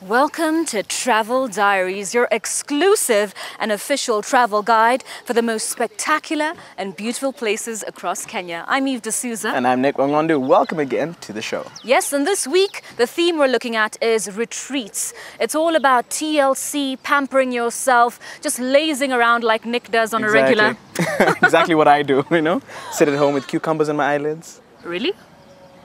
Welcome to Travel Diaries, your exclusive and official travel guide for the most spectacular and beautiful places across Kenya. I'm Eve D'Souza. And I'm Nick Wangandu. Welcome again to the show. Yes, and this week, the theme we're looking at is retreats. It's all about TLC, pampering yourself, just lazing around like Nick does on a regular. Exactly what I do, you know? Sit at home with cucumbers in my eyelids. Really?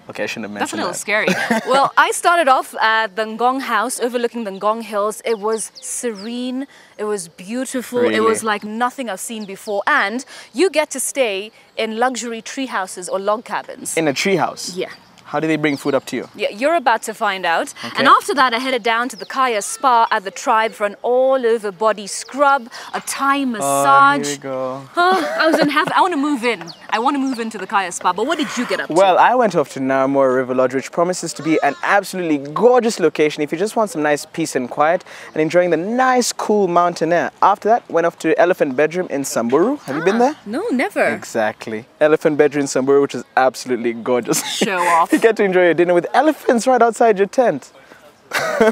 Okay, I shouldn't have mentioned that. That's a little scary. Well, I started off at the Ngong House overlooking the Ngong Hills. It was serene, it was beautiful, really? It was like nothing I've seen before. And you get to stay in luxury tree houses or log cabins. In a tree house? Yeah. How do they bring food up to you? Yeah, you're about to find out. Okay. And after that, I headed down to the Kaya Spa at the Tribe for an all-over body scrub, a Thai massage. Oh, here we go. Oh, I want to move in. I want to move into the Kaya Spa, but what did you get up to? Well, I went off to Naro Moru River Lodge, which promises to be an absolutely gorgeous location if you just want some nice peace and quiet and enjoying the nice, cool mountain air. After that, went off to Elephant Bedroom in Samburu. Have you been there? No, never. Exactly. Elephant Bedroom in Samburu, which is absolutely gorgeous. Show off. Get to enjoy your dinner with elephants right outside your tent.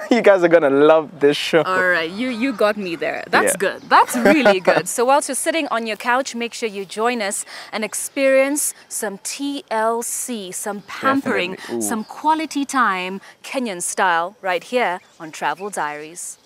You guys are gonna love this show. All right, you got me there. That's good. That's really good. So whilst you're sitting on your couch, make sure you join us and experience some TLC, some pampering, some quality time, Kenyan style, right here on Travel Diaries.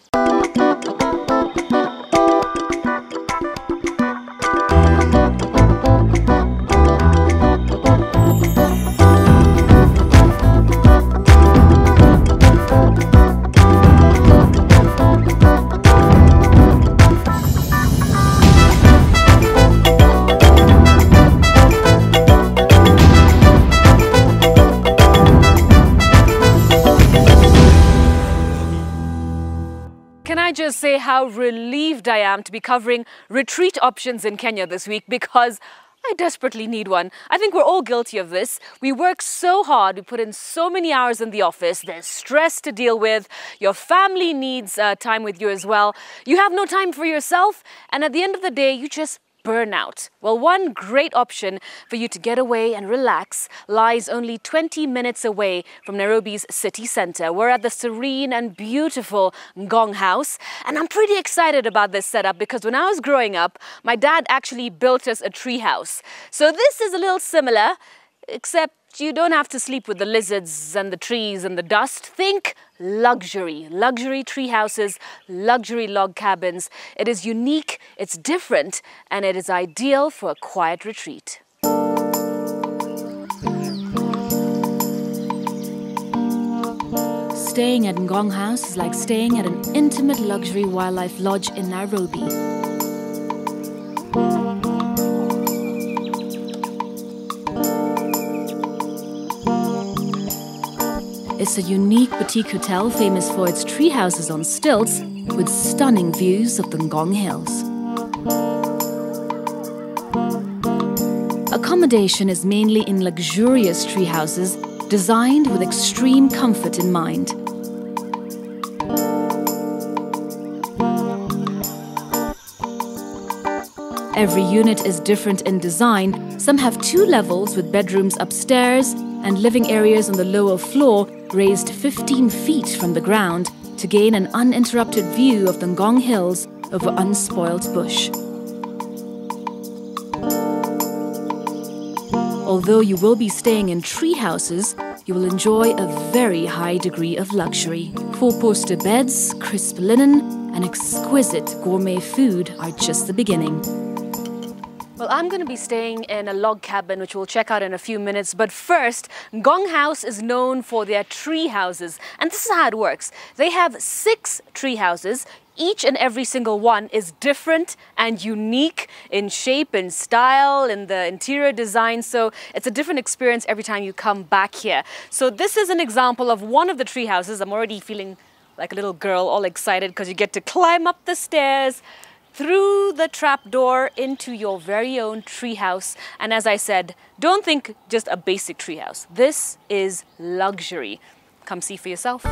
Just say how relieved I am to be covering retreat options in Kenya this week, because I desperately need one. I think we're all guilty of this. We work so hard, we put in so many hours in the office, there's stress to deal with, your family needs time with you as well, you have no time for yourself, and at the end of the day you just burn out. Well, one great option for you to get away and relax lies only 20 minutes away from Nairobi's city centre. We're at the serene and beautiful Ngong House, and I'm pretty excited about this setup because when I was growing up, my dad actually built us a tree house. So this is a little similar, except you don't have to sleep with the lizards and the trees and the dust. Think luxury. Luxury tree houses, luxury log cabins. It is unique, it's different, and it is ideal for a quiet retreat. Staying at Ngong House is like staying at an intimate luxury wildlife lodge in Nairobi. It's a unique boutique hotel famous for its tree houses on stilts with stunning views of the Ngong Hills. Accommodation is mainly in luxurious tree houses designed with extreme comfort in mind. Every unit is different in design. Some have 2 levels with bedrooms upstairs and living areas on the lower floor raised 15 feet from the ground to gain an uninterrupted view of the Ngong Hills over unspoiled bush. Although you will be staying in tree houses, you will enjoy a very high degree of luxury. 4-poster beds, crisp linen, and exquisite gourmet food are just the beginning. Well, I'm going to be staying in a log cabin, which we'll check out in a few minutes. But first, Ngong House is known for their tree houses. And this is how it works. They have 6 tree houses. Each and every single one is different and unique in shape and style and the interior design. So it's a different experience every time you come back here. So this is an example of one of the tree houses. I'm already feeling like a little girl, all excited because you get to climb up the stairs, through the trapdoor into your very own treehouse. And as I said, don't think just a basic treehouse. This is luxury. Come see for yourself.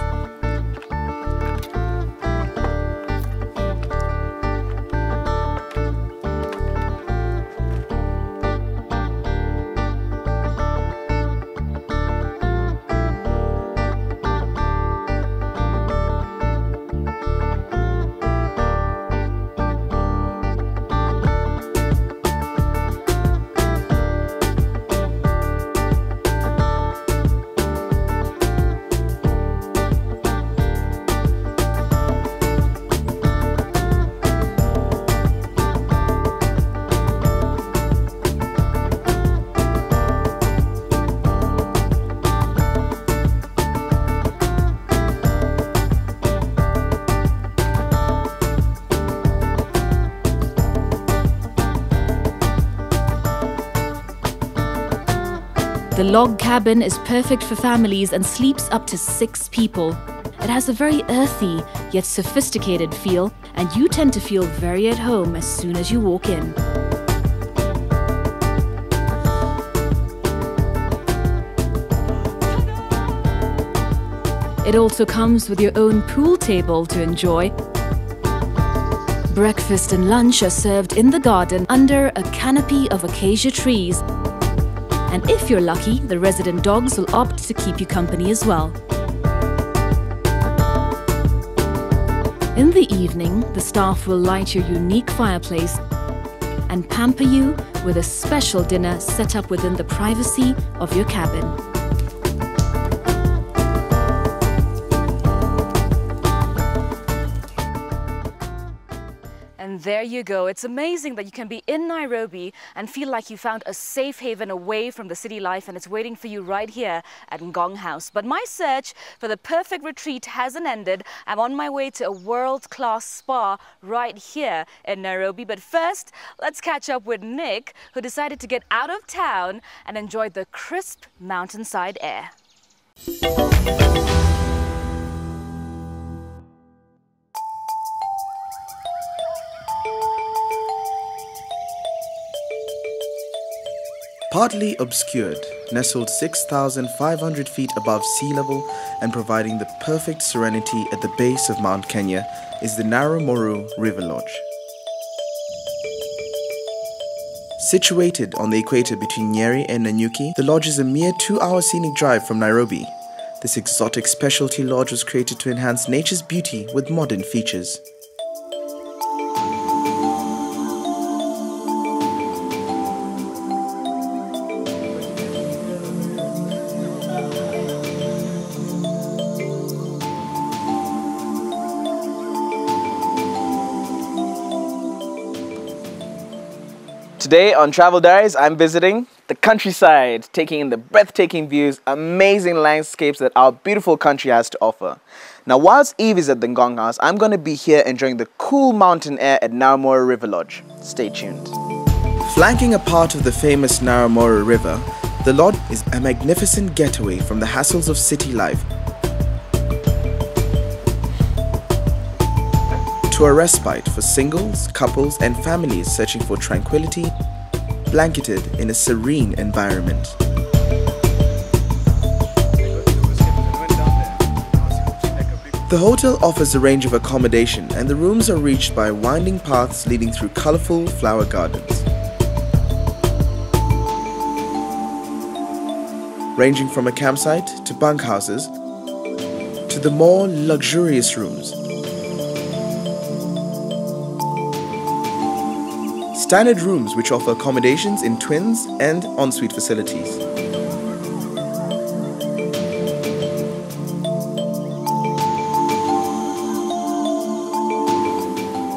The log cabin is perfect for families and sleeps up to 6 people. It has a very earthy, yet sophisticated feel, and you tend to feel very at home as soon as you walk in. It also comes with your own pool table to enjoy. Breakfast and lunch are served in the garden under a canopy of acacia trees. And if you're lucky, the resident dogs will opt to keep you company as well. In the evening, the staff will light your unique fireplace and pamper you with a special dinner set up within the privacy of your cabin. And there you go. It's amazing that you can be in Nairobi and feel like you found a safe haven away from the city life, and it's waiting for you right here at Ngong House. But my search for the perfect retreat hasn't ended. I'm on my way to a world-class spa right here in Nairobi. But first, let's catch up with Nick, who decided to get out of town and enjoy the crisp mountainside air. Partly obscured, nestled 6,500 feet above sea level and providing the perfect serenity at the base of Mount Kenya is the Naro Moru River Lodge. Situated on the equator between Nyeri and Nanyuki, the lodge is a mere 2-hour scenic drive from Nairobi. This exotic specialty lodge was created to enhance nature's beauty with modern features. Today on Travel Diaries, I'm visiting the countryside, taking in the breathtaking views, amazing landscapes that our beautiful country has to offer. Now, whilst Eve is at the Ngong House, I'm going to be here enjoying the cool mountain air at Naro Moru River Lodge. Stay tuned. Flanking a part of the famous Naro Moru River, the lodge is a magnificent getaway from the hassles of city life to a respite for singles, couples and families searching for tranquility, blanketed in a serene environment. The hotel offers a range of accommodation, and the rooms are reached by winding paths leading through colourful flower gardens, ranging from a campsite to bunkhouses to the more luxurious rooms. Standard rooms which offer accommodations in twins and ensuite facilities.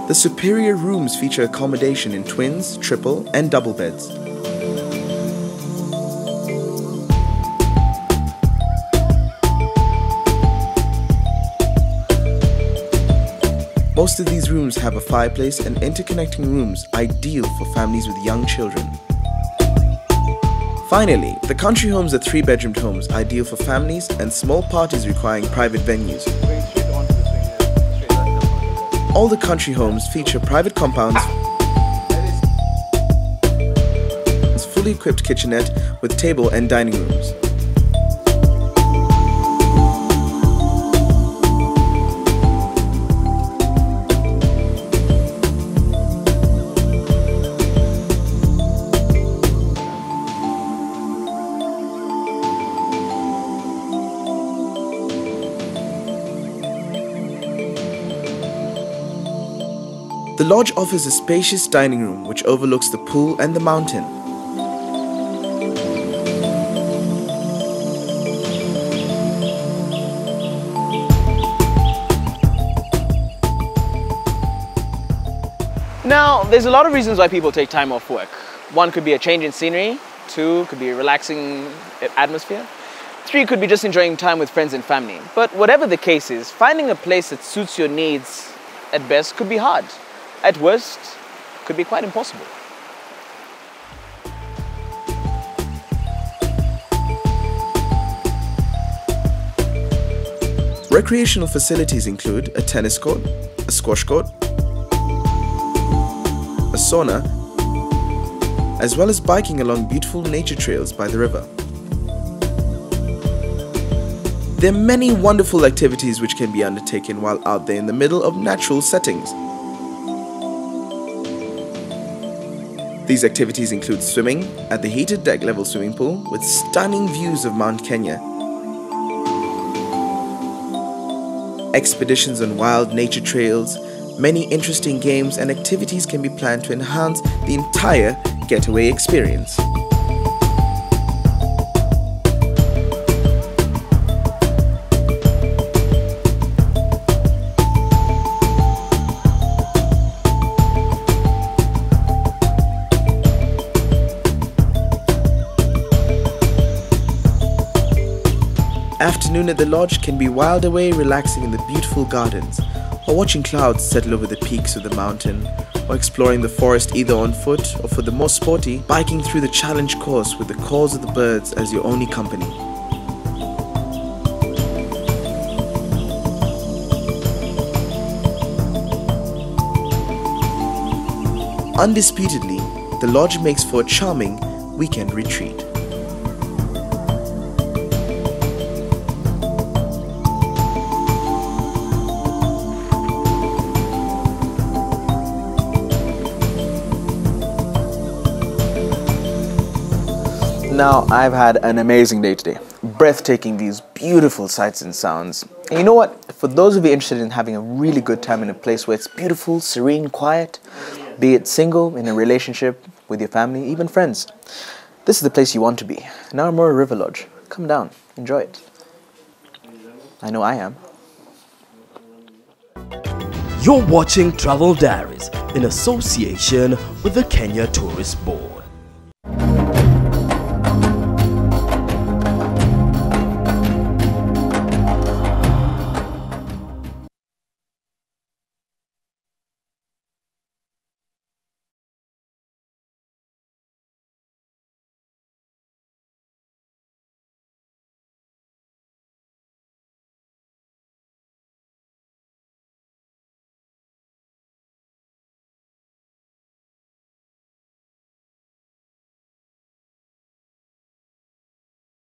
The superior rooms feature accommodation in twins, triple and double beds. Most of these rooms have a fireplace and interconnecting rooms ideal for families with young children. Finally, the country homes are 3-bedroomed homes ideal for families and small parties requiring private venues. All the country homes feature private compounds, it's fully equipped kitchenette with table and dining rooms. The lodge offers a spacious dining room which overlooks the pool and the mountain. Now, there's a lot of reasons why people take time off work. 1 could be a change in scenery, 2 could be a relaxing atmosphere, 3 could be just enjoying time with friends and family. But whatever the case is, finding a place that suits your needs at best could be hard. At worst, could be quite impossible. Recreational facilities include a tennis court, a squash court, a sauna, as well as biking along beautiful nature trails by the river. There are many wonderful activities which can be undertaken while out there in the middle of natural settings. These activities include swimming at the heated deck level swimming pool with stunning views of Mount Kenya, expeditions on wild nature trails, many interesting games and activities can be planned to enhance the entire getaway experience. Afternoon at the lodge can be whiled away relaxing in the beautiful gardens, or watching clouds settle over the peaks of the mountain, or exploring the forest either on foot or, for the more sporty, biking through the challenge course with the calls of the birds as your only company. Undisputedly, the lodge makes for a charming weekend retreat. Now, I've had an amazing day today, breathtaking these beautiful sights and sounds. And you know what, for those of you interested in having a really good time in a place where it's beautiful, serene, quiet, be it single, in a relationship, with your family, even friends, this is the place you want to be, Naro Moru River Lodge. Come down, enjoy it. I know I am. You're watching Travel Diaries in association with the Kenya Tourist Board.